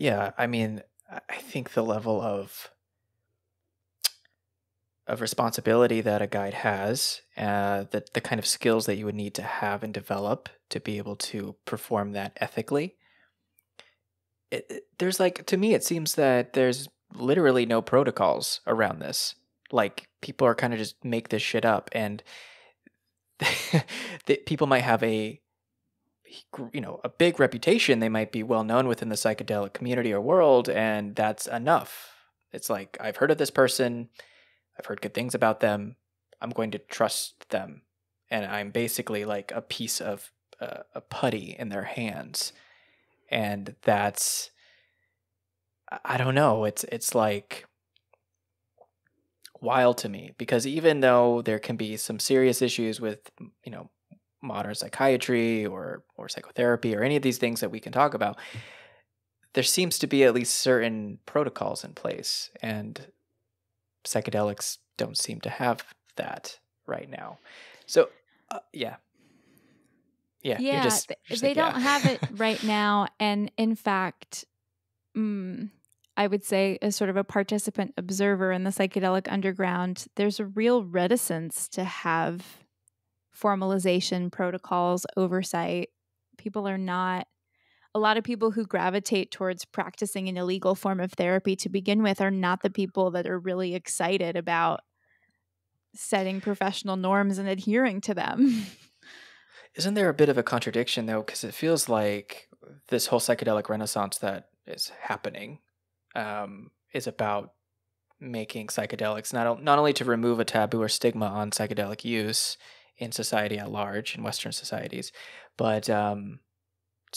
Yeah, I mean, I think the level of responsibility that a guide has, the kind of skills that you would need to have and develop to be able to perform that ethically. There's like, to me, it seems that there's literally no protocols around this. Like, people are kind of just make this shit up, and people might have a big reputation. They might be well known within the psychedelic community or world, and that's enough. It's like, I've heard of this person, I've heard good things about them, I'm going to trust them. And I'm basically like a piece of a putty in their hands. And that's, I don't know, it's like wild to me, because even though there can be some serious issues with, you know, modern psychiatry or psychotherapy or any of these things that we can talk about, there seems to be at least certain protocols in place, and psychedelics don't seem to have that right now. So yeah, you're just they don't have it right now. And in fact, I would say, as sort of a participant observer in the psychedelic underground, there's a real reticence to have formalization, protocols, oversight. People are not, a lot of people who gravitate towards practicing an illegal form of therapy to begin with are not the people that are really excited about setting professional norms and adhering to them. Isn't there a bit of a contradiction, though? Because it feels like this whole psychedelic renaissance that is happening is about making psychedelics not only to remove a taboo or stigma on psychedelic use in society at large, in Western societies, but to,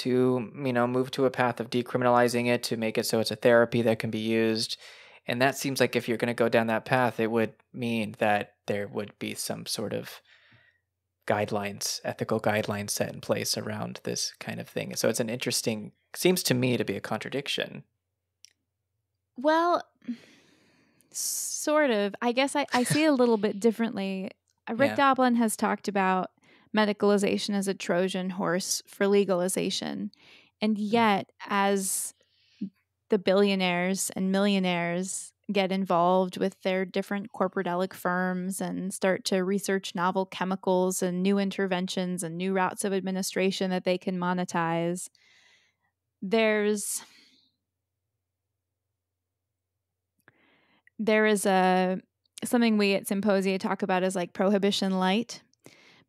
you know, move to a path of decriminalizing it, to make it so it's a therapy that can be used. And that seems like if you're going to go down that path, it would mean that there would be some sort of guidelines, ethical guidelines set in place around this kind of thing. So it's an interesting, seems to me to be a contradiction. Well, sort of. I guess I see it a little bit differently. Rick Doblin has talked about medicalization as a Trojan horse for legalization. And yet, as the billionaires and millionaires get involved with their different corporatelic firms and start to research novel chemicals and new interventions and new routes of administration that they can monetize, there is something we at Psymposia talk about as like prohibition light.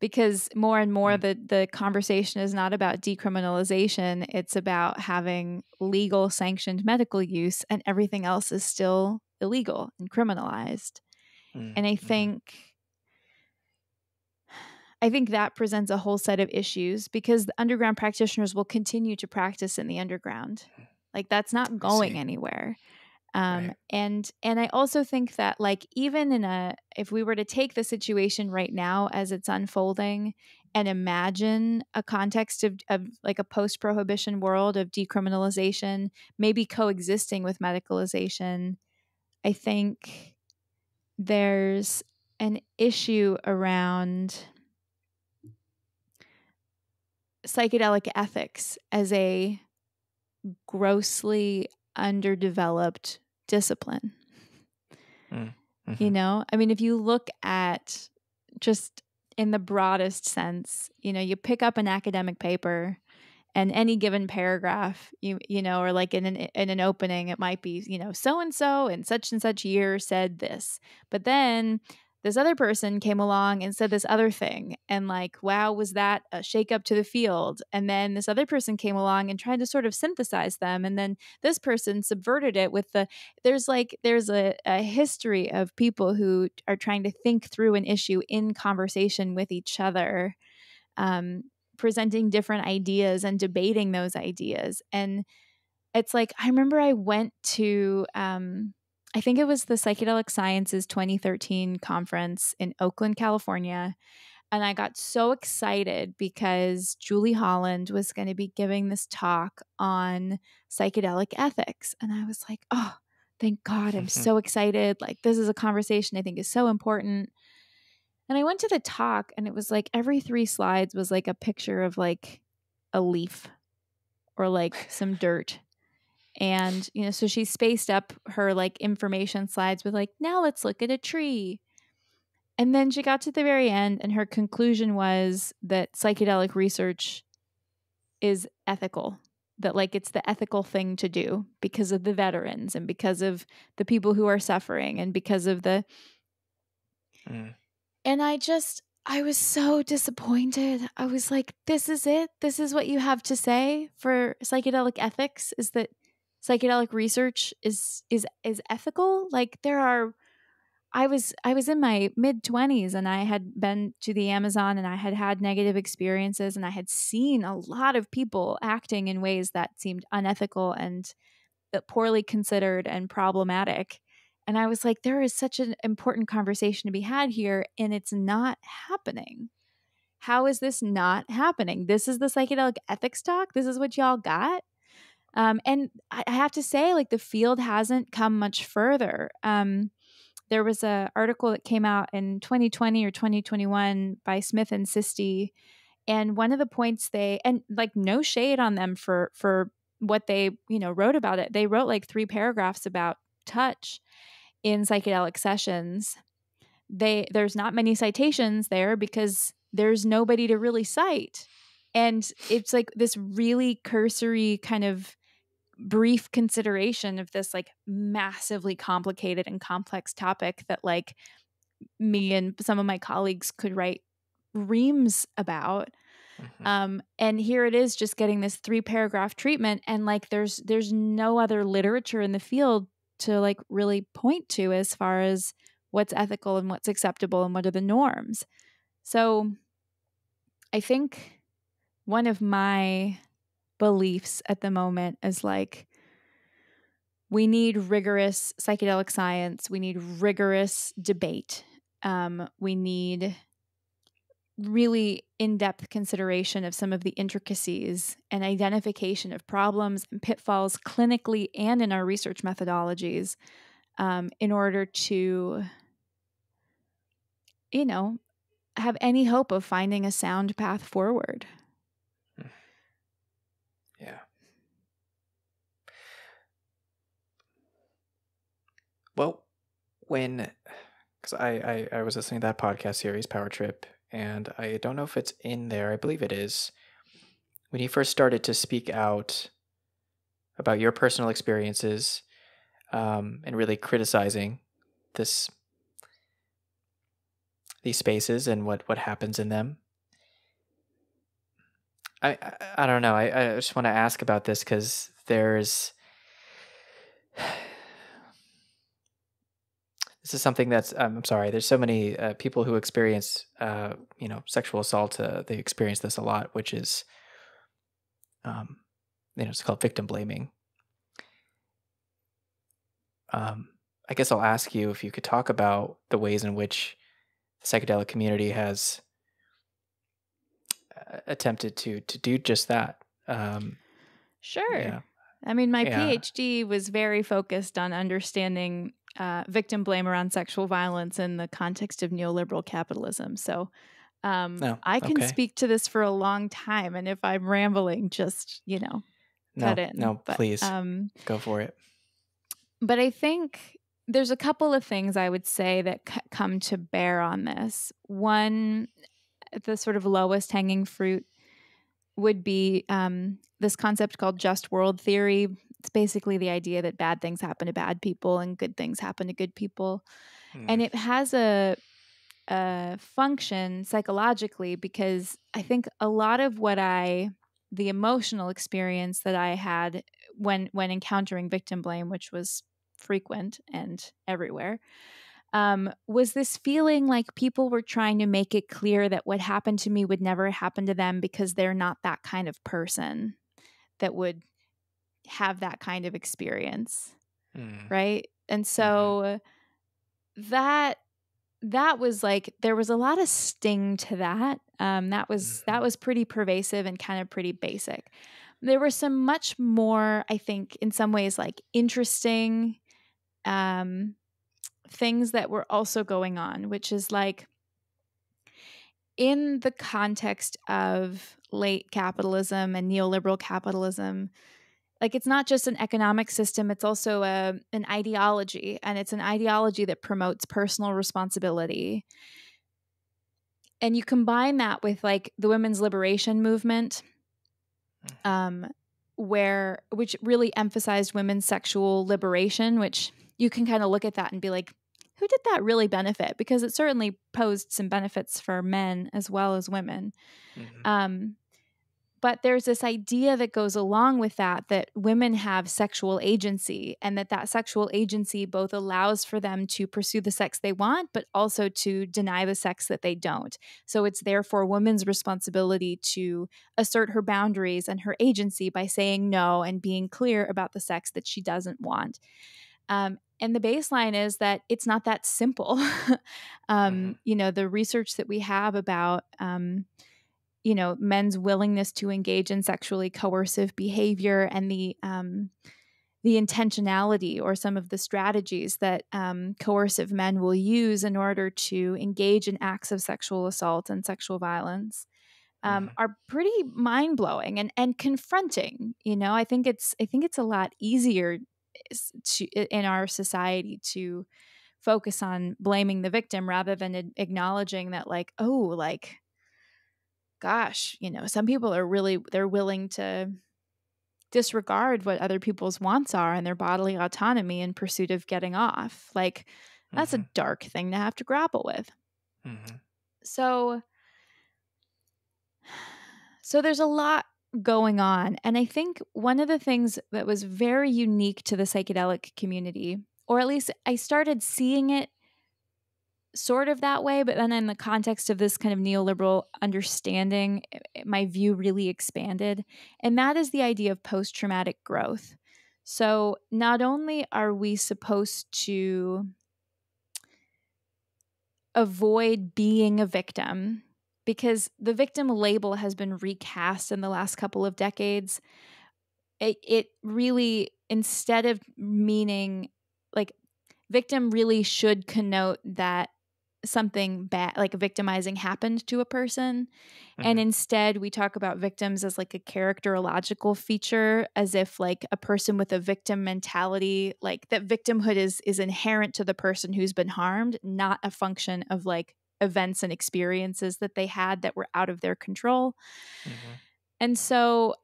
Because more and more the conversation is not about decriminalization, it's about having legal sanctioned medical use, and everything else is still illegal and criminalized. And I think that presents a whole set of issues, because the underground practitioners will continue to practice in the underground. Like, that's not going anywhere. Right. And I also think that, like, even if we were to take the situation right now as it's unfolding and imagine a context of like a post-prohibition world of decriminalization, maybe coexisting with medicalization, I think there's an issue around psychedelic ethics as a grossly underdeveloped discipline. You know, I mean, if you look at just in the broadest sense, you know, you pick up an academic paper and any given paragraph, you know, or like in an opening, it might be, you know, so-and-so in such and such year said this, but then this other person came along and said this other thing, and like, wow, was that a shakeup to the field? And then this other person came along and tried to sort of synthesize them, and then this person subverted it with there's a history of people who are trying to think through an issue in conversation with each other, presenting different ideas and debating those ideas. And it's like, I remember I went to I think it was the Psychedelic Sciences 2013 conference in Oakland, California. And I got so excited because Julie Holland was going to be giving this talk on psychedelic ethics. And I was like, oh, thank God. I'm so excited. Like, this is a conversation I think is so important. And I went to the talk, and it was like every 3 slides was like a picture of like a leaf or like some dirt. And, you know, so she spaced up her like information slides with like, now let's look at a tree. And then she got to the very end and her conclusion was that psychedelic research is ethical, that like it's the ethical thing to do because of the veterans and because of the people who are suffering and because of the... Mm. And I was so disappointed. I was like, this is it? This is what you have to say for psychedelic ethics, is that psychedelic research is ethical? Like there are... I was in my mid-20s and I had been to the Amazon and I had had negative experiences and I had seen a lot of people acting in ways that seemed unethical and poorly considered and problematic. And I was like, there is such an important conversation to be had here and it's not happening. How is this not happening? This is the psychedelic ethics talk? This is what y'all got? And I have to say, like, the field hasn't come much further. There was an article that came out in 2020 or 2021 by Smith and Sisti, and one of the points they, and like no shade on them for what they, you know, wrote about it. They wrote like 3 paragraphs about touch in psychedelic sessions. There's not many citations there because there's nobody to really cite. And it's like this really cursory kind of brief consideration of this like massively complicated and complex topic that like me and some of my colleagues could write reams about. Mm-hmm. And here it is just getting this 3-paragraph treatment. And like, there's no other literature in the field to like really point to as far as what's ethical and what's acceptable and what are the norms. So I think one of my beliefs at the moment is like, we need rigorous psychedelic science. We need rigorous debate. We need really in-depth consideration of some of the intricacies and identification of problems and pitfalls clinically and in our research methodologies in order to, you know, have any hope of finding a sound path forward. Yeah. Well, because I was listening to that podcast series, Power Trip, and I don't know if it's in there. I believe it is. When you first started to speak out about your personal experiences and really criticizing these spaces and what happens in them, I don't know. I just want to ask about this because this is something that's, I'm sorry, there's so many people who experience, you know, sexual assault. They experience this a lot, which is, you know, it's called victim blaming. I guess I'll ask you if you could talk about the ways in which the psychedelic community has attempted to do just that. Sure. Yeah. I mean, my PhD was very focused on understanding victim blame around sexual violence in the context of neoliberal capitalism. So I can speak to this for a long time. And if I'm rambling, just, you know, cut in. No, but, please go for it. But I think there's a couple of things I would say that come to bear on this. One, the sort of lowest hanging fruit would be this concept called just world theory. It's basically the idea that bad things happen to bad people and good things happen to good people. Mm. And it has a function psychologically because I think a lot of the emotional experience that I had when encountering victim blame, which was frequent and everywhere, was this feeling like people were trying to make it clear that what happened to me would never happen to them because they're not that kind of person that would have that kind of experience, right? And so that was like, there was a lot of sting to that. That was pretty pervasive and kind of pretty basic. There were some much more, I think, in some ways, like interesting things that were also going on, which is like in the context of late capitalism and neoliberal capitalism, Like, it's not just an economic system, it's also an ideology, and it's an ideology that promotes personal responsibility. And you combine that with like the women's liberation movement, which really emphasized women's sexual liberation, which you can kind of look at that and be like, who did that really benefit? Because it certainly posed some benefits for men as well as women. Mm-hmm. But there's this idea that goes along with that, that women have sexual agency, and that sexual agency both allows for them to pursue the sex they want, but also to deny the sex that they don't. So it's therefore women's responsibility to assert her boundaries and her agency by saying no and being clear about the sex that she doesn't want. And the baseline is that it's not that simple. You know, the research that we have about you know, men's willingness to engage in sexually coercive behavior and the intentionality or some of the strategies that coercive men will use in order to engage in acts of sexual assault and sexual violence are pretty mind-blowing and confronting. You know, I think it's a lot easier in our society to focus on blaming the victim rather than acknowledging that, like, oh, like, gosh, you know, some people are really, they're willing to disregard what other people's wants are and their bodily autonomy in pursuit of getting off. Like, that's a dark thing to have to grapple with. So there's a lot going on. And I think one of the things that was very unique to the psychedelic community, or at least I started seeing it sort of that way, but then in the context of this kind of neoliberal understanding, my view really expanded. And that is the idea of post-traumatic growth. So not only are we supposed to avoid being a victim, because the victim label has been recast in the last couple of decades, it really, instead of meaning, like, victim really should connote that something bad, like victimizing, happened to a person. And instead we talk about victims as like a characterological feature, as if like a person with a victim mentality, like that victimhood is inherent to the person who's been harmed, not a function of like events and experiences that they had that were out of their control. And so,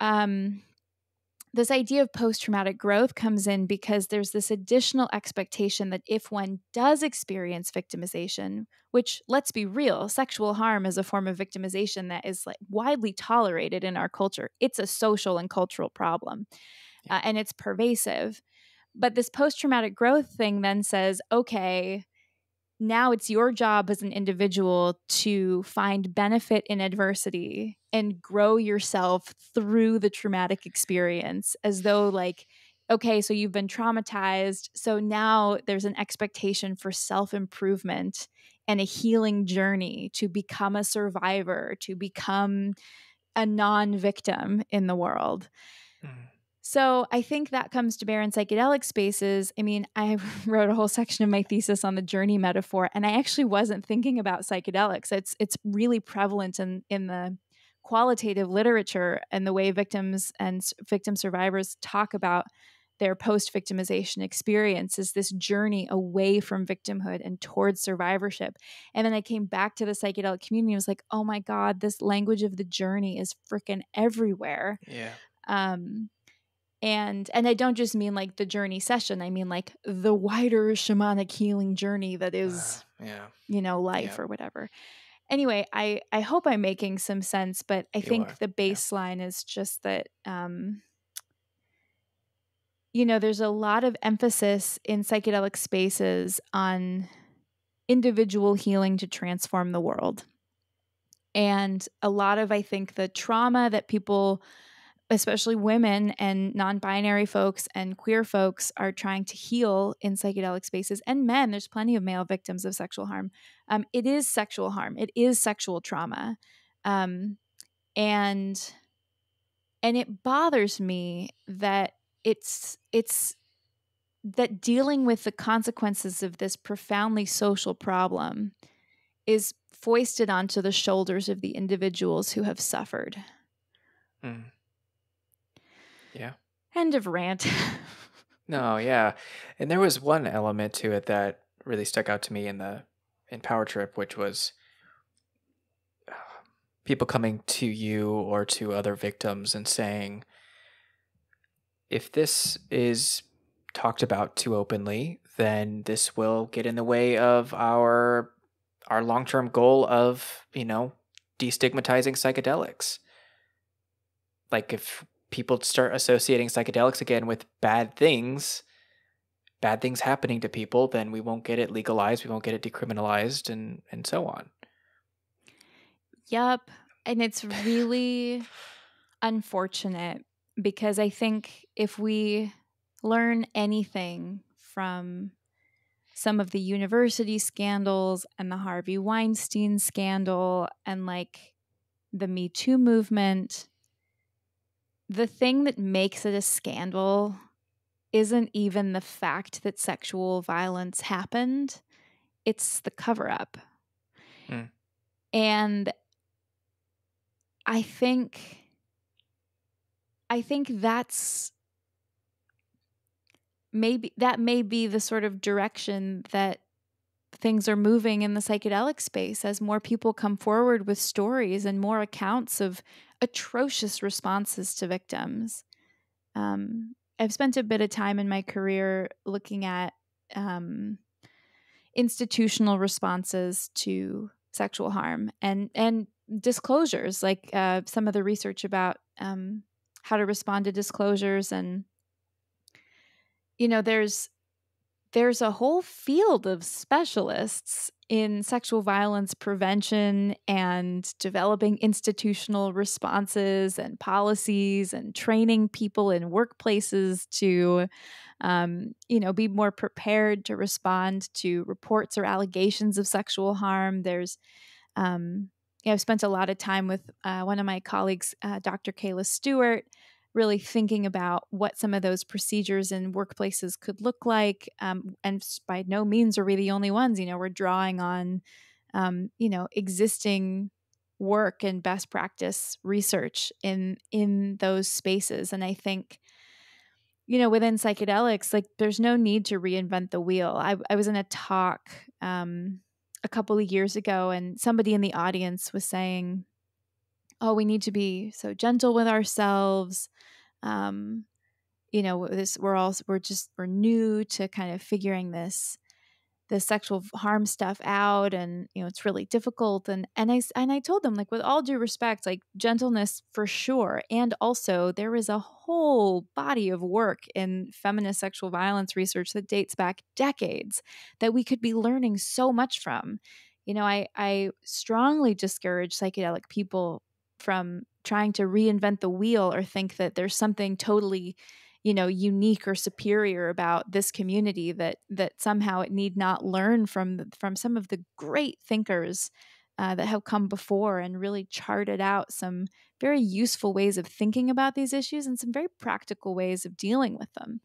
this idea of post-traumatic growth comes in because there's this additional expectation that if one does experience victimization, which, let's be real, sexual harm is a form of victimization that is like widely tolerated in our culture. It's a social and cultural problem, and it's pervasive. But this post-traumatic growth thing then says, okay, now it's your job as an individual to find benefit in adversity and grow yourself through the traumatic experience, as though like, okay, so you've been traumatized, so now there's an expectation for self-improvement and a healing journey to become a survivor, to become a non-victim in the world. So I think that comes to bear in psychedelic spaces. I mean, I wrote a whole section of my thesis on the journey metaphor, and I actually wasn't thinking about psychedelics. It's really prevalent in the qualitative literature and the way victims and victim survivors talk about their post-victimization experience is this journey away from victimhood and towards survivorship. And then I came back to the psychedelic community and was like, oh my God, this language of the journey is freaking everywhere. Yeah. And I don't just mean like the journey session. I mean like the wider shamanic healing journey that is, you know, life or whatever. Anyway, I hope I'm making some sense, but I think the baseline is just that, you know, there's a lot of emphasis in psychedelic spaces on individual healing to transform the world. And a lot of, I think, the trauma that people, especially women and non-binary folks and queer folks, are trying to heal in psychedelic spaces, and men, there's plenty of male victims of sexual harm. It is sexual harm. It is sexual trauma. And it bothers me that it's that dealing with the consequences of this profoundly social problem is foisted onto the shoulders of the individuals who have suffered. Yeah. End of rant. No, yeah. And there was one element to it that really stuck out to me in Power Trip, which was people coming to you or to other victims and saying, if this is talked about too openly, then this will get in the way of our long-term goal of, you know, destigmatizing psychedelics. Like, if people start associating psychedelics again with bad things happening to people, then we won't get it legalized, we won't get it decriminalized, and so on. Yep. And it's really unfortunate, because I think if we learn anything from some of the university scandals and the Harvey Weinstein scandal and like the Me Too movement, the thing that makes it a scandal isn't even the fact that sexual violence happened. It's the cover-up. Mm. And I think that's maybe, that may be the sort of direction that things are moving in the psychedelic space, as more people come forward with stories and more accounts of atrocious responses to victims. I've spent a bit of time in my career looking at institutional responses to sexual harm and disclosures, like some of the research about how to respond to disclosures. And, you know, there's a whole field of specialists in sexual violence prevention and developing institutional responses and policies and training people in workplaces to, you know, be more prepared to respond to reports or allegations of sexual harm. There's, you know, I've spent a lot of time with one of my colleagues, Dr. Kayla Stewart, really thinking about what some of those procedures in workplaces could look like. And by no means are we the only ones. You know, we're drawing on, you know, existing work and best practice research in those spaces. And I think, you know, within psychedelics, like, there's no need to reinvent the wheel. I was in a talk a couple of years ago, and somebody in the audience was saying, oh, we need to be so gentle with ourselves. You know, this, we're new to kind of figuring this sexual harm stuff out. And, you know, it's really difficult. And I told them, like, with all due respect, like, gentleness for sure. And also there is a whole body of work in feminist sexual violence research that dates back decades that we could be learning so much from. You know, I strongly discourage psychedelic people from trying to reinvent the wheel or think that there's something totally, you know, unique or superior about this community that somehow it need not learn from some of the great thinkers that have come before and really charted out some very useful ways of thinking about these issues and some very practical ways of dealing with them.